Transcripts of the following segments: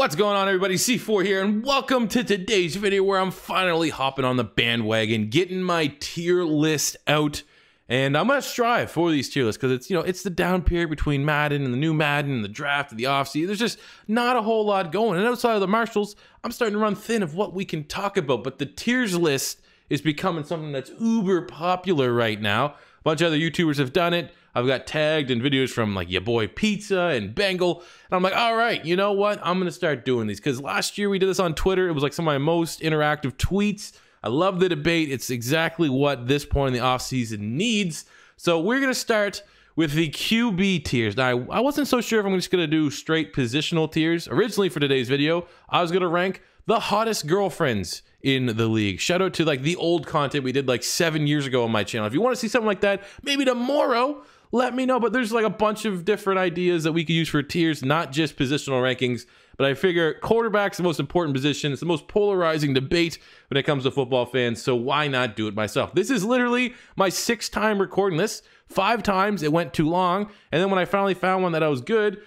What's going on, everybody? C4 here, and welcome to today's video where I'm finally hopping on the bandwagon, getting my tier list out, and I'm gonna strive for these tier lists because it's, you know, it's the down period between Madden and the new Madden and the draft and the offseason. There's just not a whole lot going, and outside of the Marshals, I'm starting to run thin of what we can talk about. But the tiers list is becoming something that's uber popular right now. A bunch of other YouTubers have done it. I've got tagged in videos from like your boy Pizza and Bengal, and I'm like, all right, you know what? I'm gonna start doing these because last year we did this on Twitter. It was like some of my most interactive tweets. I love the debate. It's exactly what this point in the offseason needs. So we're gonna start with the QB tiers. Now, I wasn't so sure if I'm just gonna do straight positional tiers. Originally for today's video, I was gonna rank the hottest girlfriends in the league. Shout out to like the old content we did like 7 years ago on my channel. If you want to see something like that, maybe tomorrow, let me know. But there's like a bunch of different ideas that we could use for tiers, not just positional rankings. But I figure quarterback's the most important position. It's the most polarizing debate when it comes to football fans. So why not do it myself? This is literally my sixth time recording this. 5 times it went too long. And then when I finally found one that I was good,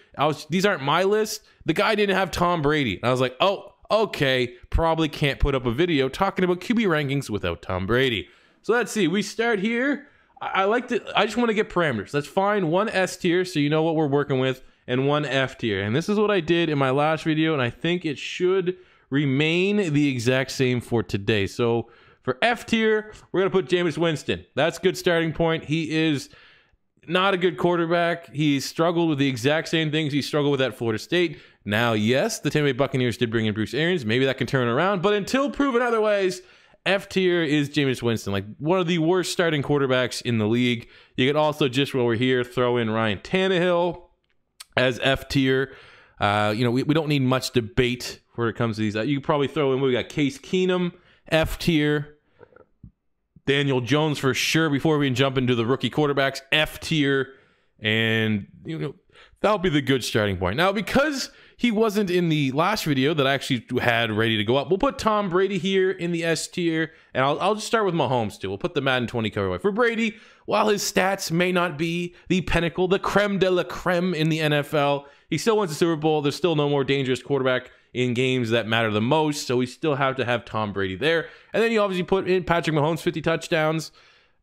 these aren't my list. The guy didn't have Tom Brady. And I was like, oh, okay, probably can't put up a video talking about QB rankings without Tom Brady. So let's see. We start here. I just want to get parameters. Let's find one S tier so you know what we're working with, and one F tier. And this is what I did in my last video, and I think it should remain the exact same for today. So for F tier, we're going to put Jameis Winston. That's a good starting point. He is not a good quarterback. He struggled with the exact same things he struggled with at Florida State. Now, yes, the Tampa Bay Buccaneers did bring in Bruce Arians. Maybe that can turn around, but until proven otherwise, F tier is Jameis Winston, like one of the worst starting quarterbacks in the league. You could also, just while we're here, throw in Ryan Tannehill as F tier. You know, we don't need much debate when it comes to these. You could probably throw in, we got Case Keenum, F tier. Daniel Jones for sure, before we can jump into the rookie quarterbacks, F tier. And, you know, that'll be the good starting point. Now, because he wasn't in the last video that I actually had ready to go up, we'll put Tom Brady here in the S tier, and I'll just start with Mahomes too. We'll put the Madden 20 cover away. For Brady, while his stats may not be the pinnacle, the creme de la creme in the NFL, he still wins the Super Bowl. There's still no more dangerous quarterback in games that matter the most, so we still have to have Tom Brady there. And then you obviously put in Patrick Mahomes, 50 touchdowns.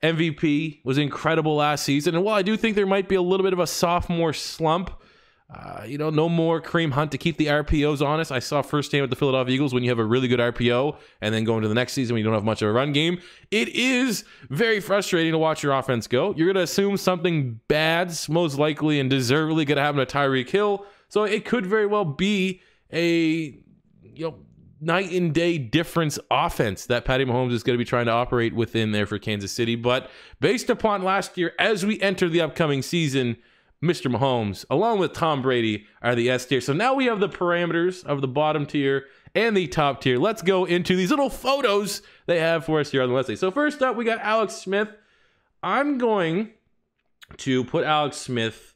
MVP was incredible last season, and while I do think there might be a little bit of a sophomore slump, you know, no more Kareem Hunt to keep the RPOs honest. I saw firsthand with the Philadelphia Eagles, when you have a really good RPO and then go into the next season when you don't have much of a run game, it is very frustrating to watch your offense go. You're going to assume something bad's most likely and deservedly going to happen to Tyreek Hill. So it could very well be a, you know, night and day difference offense that Patty Mahomes is going to be trying to operate within there for Kansas City. But based upon last year, as we enter the upcoming season, Mr. Mahomes, along with Tom Brady, are the S tier. So now we have the parameters of the bottom tier and the top tier. Let's go into these little photos they have for us here on the Wednesday. So first up, we got Alex Smith. I'm going to put Alex Smith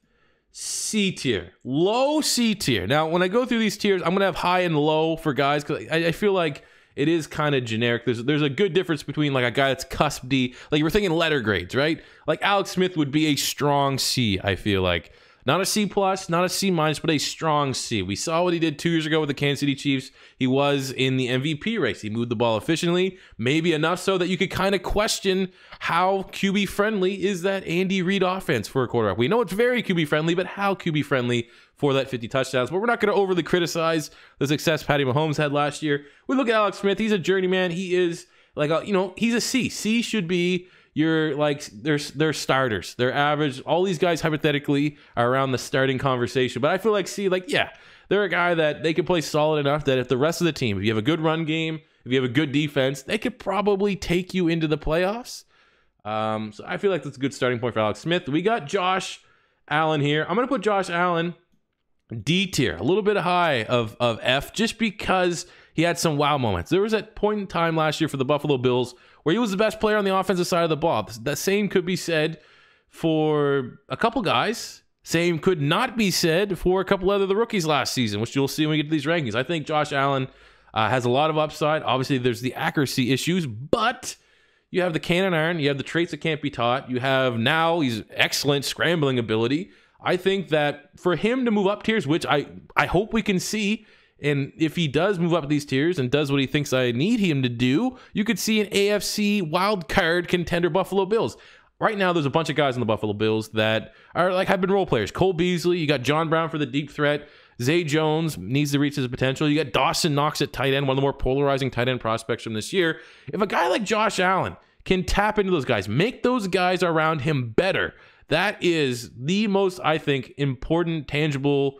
C tier, low C tier. Now, when I go through these tiers, I'm going to have high and low for guys because I feel like it is kind of generic. There's a good difference between like a guy that's cusp D, like we're thinking letter grades, right? Like Alex Smith would be a strong C, I feel like. Not a C plus, not a C minus, but a strong C. We saw what he did 2 years ago with the Kansas City Chiefs. He was in the MVP race. He moved the ball efficiently, maybe enough so that you could kind of question how QB friendly is that Andy Reid offense for a quarterback. We know it's very QB friendly, but how QB friendly for that 50 touchdowns? But we're not going to overly criticize the success Patty Mahomes had last year. We look at Alex Smith. He's a journeyman. He is like, you know, he's a C. C should be you're like, they're starters. They're average. All these guys hypothetically are around the starting conversation. But I feel like C, like, yeah, they're a guy that they can play solid enough that if the rest of the team, if you have a good run game, if you have a good defense, they could probably take you into the playoffs. So I feel like that's a good starting point for Alex Smith. We got Josh Allen here. I'm going to put Josh Allen D tier, a little bit high of F, just because he had some wow moments. There was that point in time last year for the Buffalo Bills where he was the best player on the offensive side of the ball. That same could be said for a couple guys. Same could not be said for a couple other the rookies last season, which you'll see when we get to these rankings. I think Josh Allen has a lot of upside. Obviously, there's the accuracy issues, but you have the cannon iron. You have the traits that can't be taught. You have now he's excellent scrambling ability. I think that for him to move up tiers, which I hope we can see And if he does move up these tiers and does what he thinks I need him to do, you could see an AFC wildcard contender Buffalo Bills. Right now, there's a bunch of guys in the Buffalo Bills that are like have been role players. Cole Beasley, you got John Brown for the deep threat. Zay Jones needs to reach his potential. You got Dawson Knox at tight end, one of the more polarizing tight end prospects from this year. If a guy like Josh Allen can tap into those guys, make those guys around him better, that is the most, I think, important, tangible,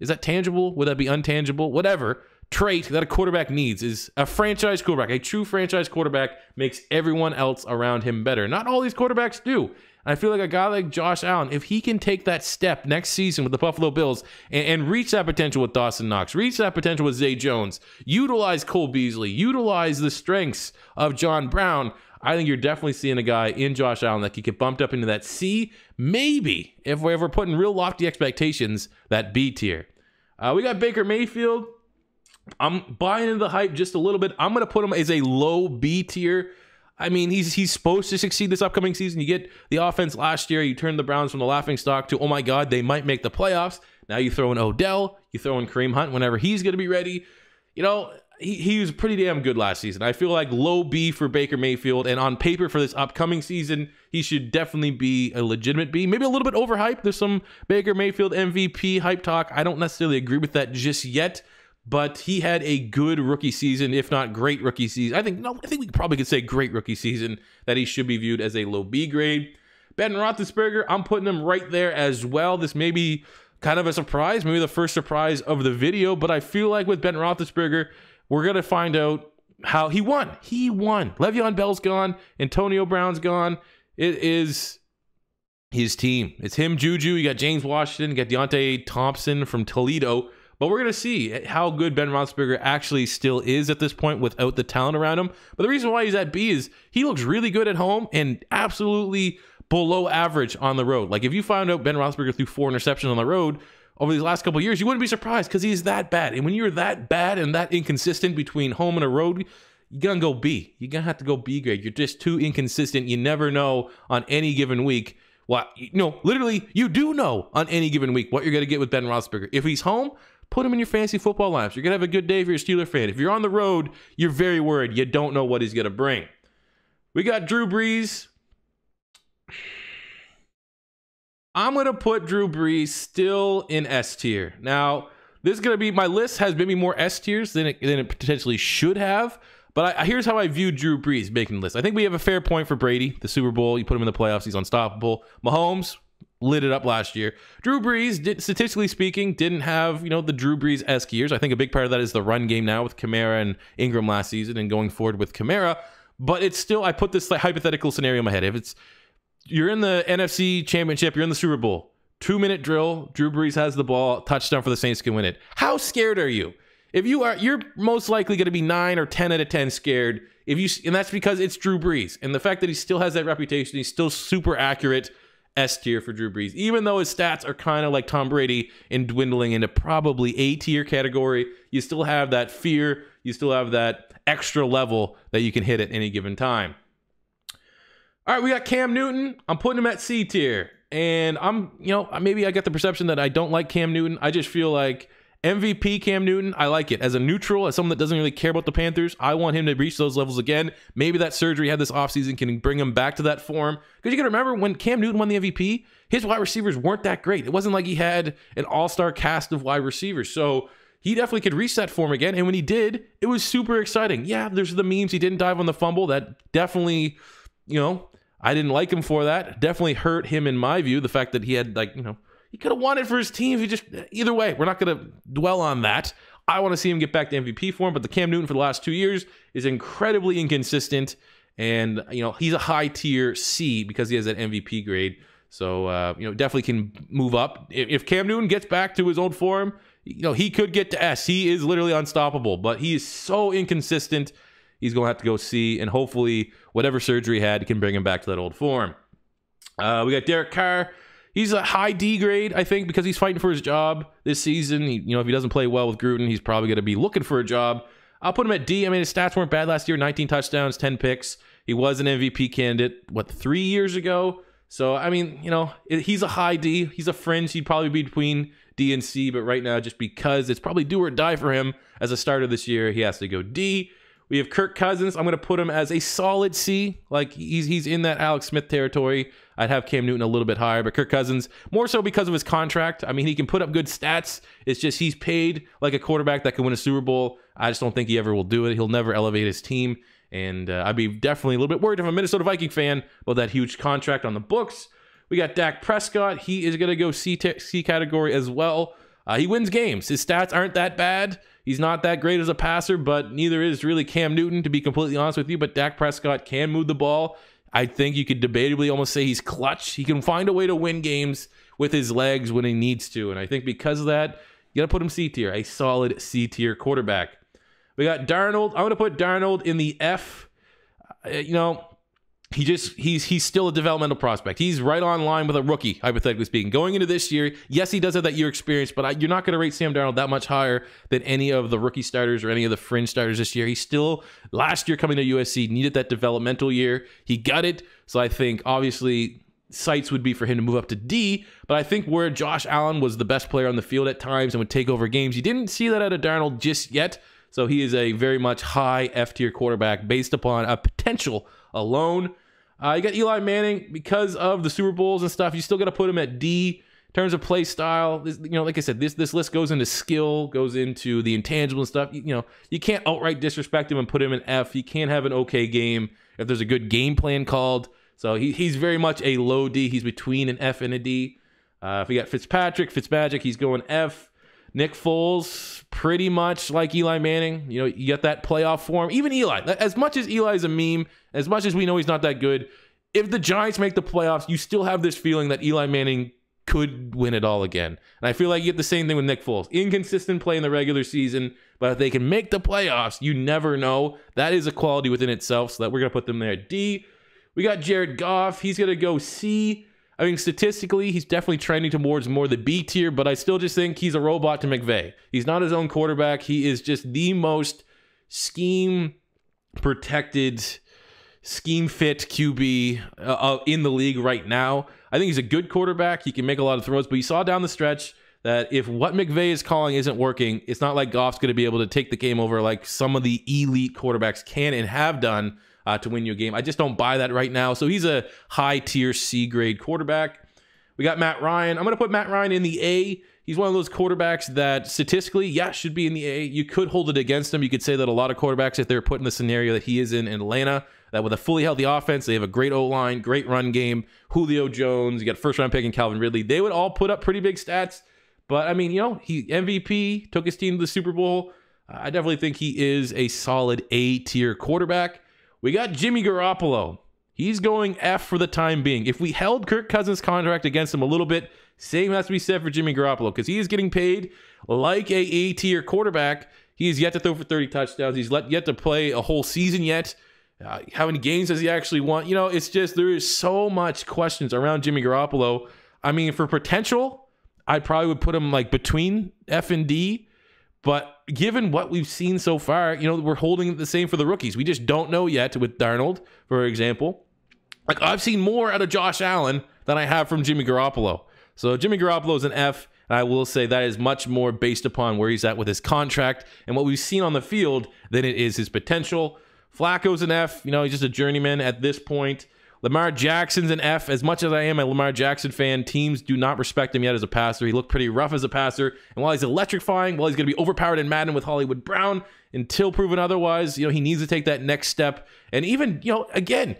is that tangible? Would that be untangible? Whatever trait that a quarterback needs is a franchise quarterback. A true franchise quarterback makes everyone else around him better. Not all these quarterbacks do. I feel like a guy like Josh Allen, if he can take that step next season with the Buffalo Bills and reach that potential with Dawson Knox, reach that potential with Zay Jones, utilize Cole Beasley, utilize the strengths of John Brown, I think you're definitely seeing a guy in Josh Allen that could get bumped up into that C, maybe, if we're ever putting real lofty expectations, that B tier. We got Baker Mayfield. I'm buying into the hype just a little bit. I'm going to put him as a low B tier. I mean, he's supposed to succeed this upcoming season. You get the offense last year. You turn the Browns from the laughingstock to, oh my God, they might make the playoffs. Now you throw in Odell. You throw in Kareem Hunt whenever he's going to be ready. You know, he was pretty damn good last season. I feel like low B for Baker Mayfield, and on paper for this upcoming season, he should definitely be a legitimate B. Maybe a little bit overhyped. There's some Baker Mayfield MVP hype talk. I don't necessarily agree with that just yet, but he had a good rookie season, if not great rookie season. I think we probably could say great rookie season, that he should be viewed as a low B grade. Ben Roethlisberger, I'm putting him right there as well. This may be kind of a surprise, maybe the first surprise of the video, but I feel like with Ben Roethlisberger, we're going to find out how he won. He won. Le'Veon Bell's gone. Antonio Brown's gone. It is his team. It's him, Juju. You got James Washington. You got Deontay Thompson from Toledo. But we're going to see how good Ben Roethlisberger actually still is at this point without the talent around him. But the reason why he's at B is he looks really good at home and absolutely below average on the road. Like if you found out Ben Roethlisberger threw 4 interceptions on the road over these last couple of years, you wouldn't be surprised because he's that bad. And when you're that bad and that inconsistent between home and a road, you're going to go B. You're going to have to go B grade. You're just too inconsistent. You never know on any given week. What, no, literally, you do know on any given week what you're going to get with Ben Roethlisberger. If he's home, put him in your fantasy football lineups. You're going to have a good day if you're a Steeler fan. If you're on the road, you're very worried. You don't know what he's going to bring. We got Drew Brees. I'm going to put Drew Brees still in S tier. Now, this is going to be, my list has maybe more S tiers than it potentially should have, but here's how I view Drew Brees making the list. I think we have a fair point for Brady, the Super Bowl. You put him in the playoffs, he's unstoppable. Mahomes lit it up last year. Drew Brees, statistically speaking, didn't have, you know, the Drew Brees-esque years. I think a big part of that is the run game now with Kamara and Ingram last season and going forward with Kamara, but it's still, I put this like, hypothetical scenario in my head. If it's, you're in the NFC Championship, you're in the Super Bowl, 2-minute drill, Drew Brees has the ball, touchdown for the Saints can win it. How scared are you? If you are, you're most likely going to be 9 or 10 out of 10 scared. And that's because it's Drew Brees. And the fact that he still has that reputation, he's still super accurate, S tier for Drew Brees. Even though his stats are kind of like Tom Brady and dwindling into probably A tier category, you still have that fear, you still have that extra level that you can hit at any given time. All right, we got Cam Newton. I'm putting him at C tier. And I'm, you know, maybe I get the perception that I don't like Cam Newton. I just feel like MVP Cam Newton, I like it. As a neutral, as someone that doesn't really care about the Panthers, I want him to reach those levels again. Maybe that surgery he had this offseason can bring him back to that form. Because you can remember when Cam Newton won the MVP, his wide receivers weren't that great. It wasn't like he had an all-star cast of wide receivers. So he definitely could reach that form again. And when he did, it was super exciting. Yeah, there's the memes. He didn't dive on the fumble. That definitely, you know, I didn't like him for that. Definitely hurt him in my view. The fact that he had, like, you know, he could have won it for his team. He just, either way, we're not going to dwell on that. I want to see him get back to MVP form, but the Cam Newton for the last 2 years is incredibly inconsistent. And, you know, he's a high tier C because he has that MVP grade. So, you know, definitely can move up. If Cam Newton gets back to his old form, you know, he could get to S. He is literally unstoppable, but he is so inconsistent. He's going to have to go see, and hopefully whatever surgery he had can bring him back to that old form. We got Derek Carr. He's a high D grade, I think, because he's fighting for his job this season. He, you know, if he doesn't play well with Gruden, he's probably going to be looking for a job. I'll put him at D. I mean, his stats weren't bad last year. 19 touchdowns, 10 picks. He was an MVP candidate, what, 3 years ago? So, I mean, you know, he's a high D. He's a fringe. He'd probably be between D and C, but right now, just because it's probably do or die for him as a starter this year, he has to go D. We have Kirk Cousins. I'm going to put him as a solid C. Like, he's in that Alex Smith territory. I'd have Cam Newton a little bit higher, but Kirk Cousins, more so because of his contract. I mean, he can put up good stats. It's just he's paid like a quarterback that can win a Super Bowl. I just don't think he ever will do it. He'll never elevate his team. And I'd be definitely a little bit worried if I'm a Minnesota Viking fan about that huge contract on the books. We got Dak Prescott. He is going to go C category as well. He wins games. His stats aren't that bad. He's not that great as a passer, but neither is really Cam Newton, to be completely honest with you. But Dak Prescott can move the ball. I think you could debatably almost say he's clutch. He can find a way to win games with his legs when he needs to. And I think because of that, you got to put him C tier, a solid C tier quarterback. We got Darnold. I'm going to put Darnold in the F. You know, he's still a developmental prospect. He's right on line with a rookie, hypothetically speaking. Going into this year, yes, he does have that year experience, but you're not going to rate Sam Darnold that much higher than any of the rookie starters or any of the fringe starters this year. He's still, last year coming to USC, needed that developmental year. He got it. So I think, obviously, sights would be for him to move up to D, but I think where Josh Allen was the best player on the field at times and would take over games, you didn't see that out of Darnold just yet. So he is a very much high F-tier quarterback based upon a potential alone. You got Eli Manning. Because of the Super Bowls and stuff, you still got to put him at D. In terms of play style, you know, like I said, this list goes into skill, goes into the intangible and stuff. You know, you can't outright disrespect him and put him in F. He can have an okay game if there's a good game plan called. So he's very much a low D. He's between an F and a D. If we got Fitzpatrick, Fitzmagic, he's going F. Nick Foles, pretty much like Eli Manning. You know, you got that playoff form. Even Eli, as much as Eli is a meme, as much as we know he's not that good, if the Giants make the playoffs, you still have this feeling that Eli Manning could win it all again. And I feel like you get the same thing with Nick Foles. Inconsistent play in the regular season, but if they can make the playoffs, you never know. That is a quality within itself, so that we're going to put them there at D. We got Jared Goff. He's going to go C. I mean, statistically, he's definitely trending towards more the B tier, but I still just think he's a robot to McVay. He's not his own quarterback. He is just the most scheme-protected, scheme-fit QB in the league right now. I think he's a good quarterback. He can make a lot of throws, but you saw down the stretch that if what McVay is calling isn't working, it's not like Goff's going to be able to take the game over like some of the elite quarterbacks can and have done. To win you a game. I just don't buy that right now. So he's a high-tier C-grade quarterback. We got Matt Ryan. I'm going to put Matt Ryan in the A. He's one of those quarterbacks that statistically, yeah, should be in the A. You could hold it against him. You could say that a lot of quarterbacks, if they're put in the scenario that he is in Atlanta, that with a fully healthy offense, they have a great O-line, great run game, Julio Jones, you got a first-round pick in Calvin Ridley. They would all put up pretty big stats. But, I mean, you know, he MVP, took his team to the Super Bowl. I definitely think he is a solid A-tier quarterback. We got Jimmy Garoppolo. He's going F for the time being. If we held Kirk Cousins' contract against him a little bit, same has to be said for Jimmy Garoppolo, because he is getting paid like a A-tier quarterback. He is yet to throw for 30 touchdowns. He's yet to play a whole season yet. How many games does he actually want? You know, it's just there is so much questions around Jimmy Garoppolo. I mean, for potential, I probably would put him like between F and D. But given what we've seen so far, you know, we're holding the same for the rookies. We just don't know yet with Darnold, for example. Like, I've seen more out of Josh Allen than I have from Jimmy Garoppolo. So Jimmy Garoppolo is an F, and I will say that is much more based upon where he's at with his contract and what we've seen on the field than it is his potential. Flacco's an F. You know, he's just a journeyman at this point. Lamar Jackson's an F. As much as I am a Lamar Jackson fan, teams do not respect him yet as a passer. He looked pretty rough as a passer. And while he's electrifying, while he's going to be overpowered in Madden with Hollywood Brown, until proven otherwise, you know, he needs to take that next step. And even, you know, again,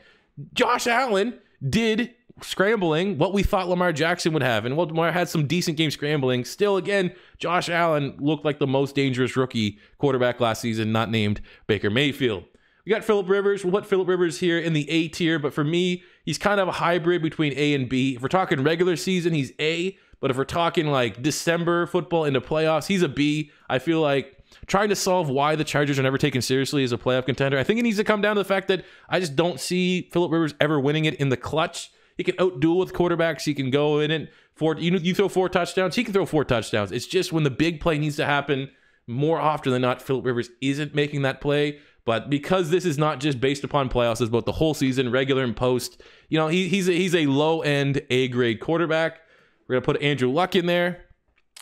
Josh Allen did scrambling what we thought Lamar Jackson would have. And while Lamar had some decent game scrambling, still, again, Josh Allen looked like the most dangerous rookie quarterback last season, not named Baker Mayfield. We got Phillip Rivers. We'll put Phillip Rivers here in the A tier, but for me, he's kind of a hybrid between A and B. If we're talking regular season, he's A, but if we're talking like December football into playoffs, he's a B. I feel like trying to solve why the Chargers are never taken seriously as a playoff contender, I think it needs to come down to the fact that I just don't see Phillip Rivers ever winning it in the clutch. He can out-duel with quarterbacks. He can go in it. You throw four touchdowns, he can throw four touchdowns. It's just when the big play needs to happen, more often than not, Phillip Rivers isn't making that play. But because this is not just based upon playoffs, it's both the whole season, regular and post, you know, he's a low-end A-grade quarterback. We're going to put Andrew Luck in there.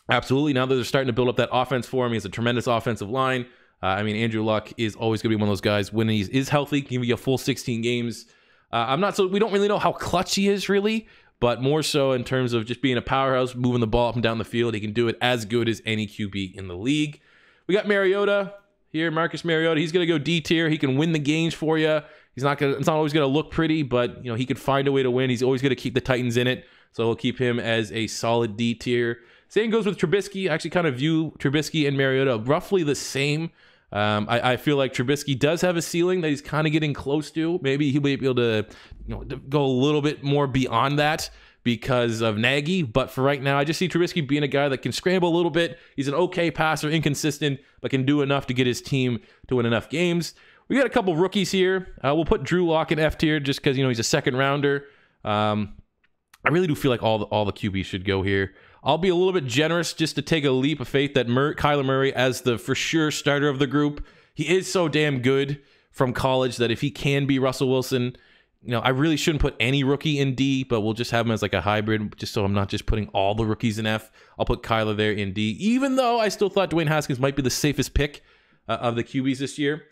Absolutely. Now that they're starting to build up that offense for him, he has a tremendous offensive line. I mean, Andrew Luck is always going to be one of those guys when he is healthy, can give you a full 16 games. We don't really know how clutch he is, really, but more so in terms of just being a powerhouse, moving the ball up and down the field. He can do it as good as any QB in the league. We got Mariota here, Marcus Mariota. He's going to go D tier. He can win the games for you. He's not going. It's not always going to look pretty, but you know he could find a way to win. He's always going to keep the Titans in it, so he'll keep him as a solid D tier. Same goes with Trubisky. I actually kind of view Trubisky and Mariota roughly the same. I feel like Trubisky does have a ceiling that he's kind of getting close to. Maybe he may be able to, you know, go a little bit more beyond that because of Nagy. But for right now, I just see Trubisky being a guy that can scramble a little bit. He's an okay passer, inconsistent, but can do enough to get his team to win enough games. We got a couple rookies here. We'll put Drew Lock in F tier just because, you know, he's a second rounder. I really do feel like all the QBs should go here. I'll be a little bit generous just to take a leap of faith that Kyler Murray as the for sure starter of the group. He is so damn good from college that if he can be Russell Wilson, you know, I really shouldn't put any rookie in D, but we'll just have him as like a hybrid just so I'm not just putting all the rookies in F. I'll put Kyler there in D, even though I still thought Dwayne Haskins might be the safest pick of the QBs this year.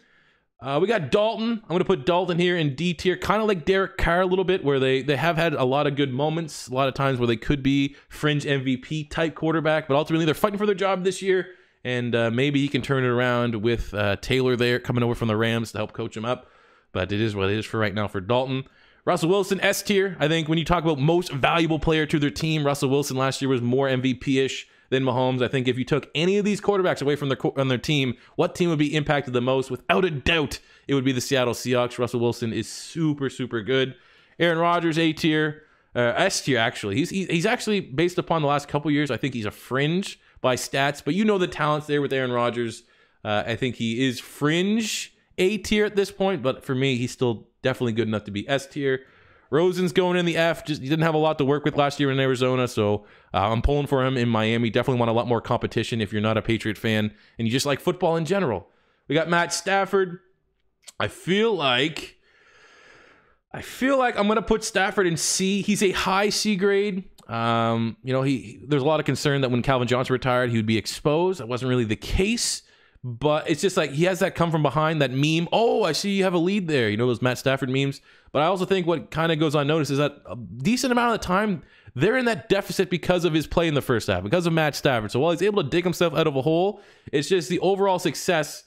We got Dalton. I'm going to put Dalton here in D tier, kind of like Derek Carr a little bit, where they have had a lot of good moments, a lot of times where they could be fringe MVP type quarterback, but ultimately they're fighting for their job this year, and maybe he can turn it around with Taylor there coming over from the Rams to help coach him up, but it is what it is for right now for Dalton. Russell Wilson, S tier. I think when you talk about most valuable player to their team, Russell Wilson last year was more MVP-ish than Mahomes. I think if you took any of these quarterbacks away from their team, what team would be impacted the most? Without a doubt, it would be the Seattle Seahawks. Russell Wilson is super, super good. Aaron Rodgers, A tier, S tier actually. He's actually, based upon the last couple years, I think he's a fringe by stats, but you know the talent's there with Aaron Rodgers. I think he is fringe A tier at this point, but for me, he's still definitely good enough to be S tier. Rosen's going in the F. Just he didn't have a lot to work with last year in Arizona, so I'm pulling for him in Miami. Definitely want a lot more competition if you're not a Patriot fan and you just like football in general. We got Matt Stafford. I feel like I'm gonna put Stafford in C. He's a high C grade. You know, there's a lot of concern that when Calvin Johnson retired, he would be exposed. That wasn't really the case. But it's just like he has that come from behind, that meme. Oh, I see you have a lead there. You know, those Matt Stafford memes. But I also think what kind of goes unnoticed is that a decent amount of the time, they're in that deficit because of his play in the first half, because of Matt Stafford. So while he's able to dig himself out of a hole, it's just the overall success.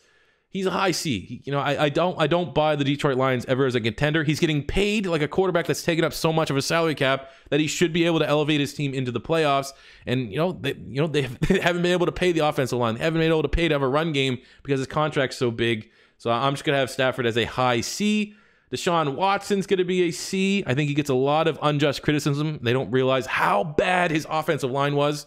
He's a high C. You know, I don't buy the Detroit Lions ever as a contender. He's getting paid like a quarterback that's taken up so much of a salary cap that he should be able to elevate his team into the playoffs. And, they haven't been able to pay the offensive line. They haven't been able to pay to have a run game because his contract's so big. So I'm just going to have Stafford as a high C. Deshaun Watson's going to be a C. I think he gets a lot of unjust criticism. They don't realize how bad his offensive line was.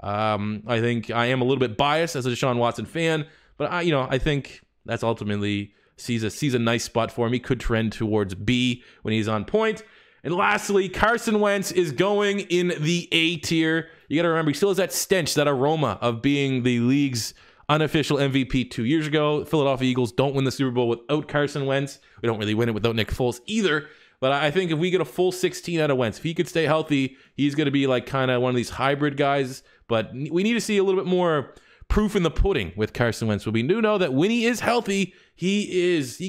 I think I am a little bit biased as a Deshaun Watson fan, but I think that's ultimately sees a nice spot for him. He could trend towards B when he's on point. And lastly, Carson Wentz is going in the A tier. You got to remember, he still has that stench, that aroma of being the league's unofficial MVP 2 years ago. Philadelphia Eagles don't win the Super Bowl without Carson Wentz. We don't really win it without Nick Foles either. But I think if we get a full 16 out of Wentz, if he could stay healthy, he's going to be like kind of one of these hybrid guys. But we need to see a little bit more proof in the pudding with Carson Wentz. We do know that when he is healthy, he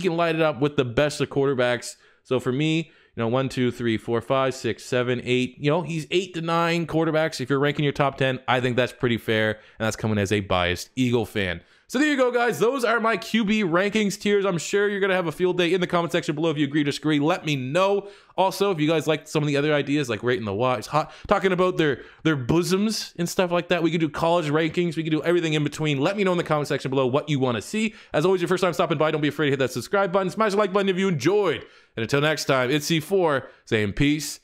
can light it up with the best of quarterbacks. So for me, 1, 2, 3, 4, 5, 6, 7, 8. He's 8 to 9 quarterbacks. If you're ranking your top 10, I think that's pretty fair. And that's coming as a biased Eagle fan. So there you go, guys. Those are my QB rankings tiers. I'm sure you're going to have a field day in the comment section below. If you agree or disagree, let me know. Also, if you guys like some of the other ideas, like rating the watch, talking about their bosoms and stuff like that, we could do college rankings. We could do everything in between. Let me know in the comment section below what you want to see. As always, your first time stopping by, don't be afraid to hit that subscribe button. Smash the like button if you enjoyed. And until next time, it's C4 saying peace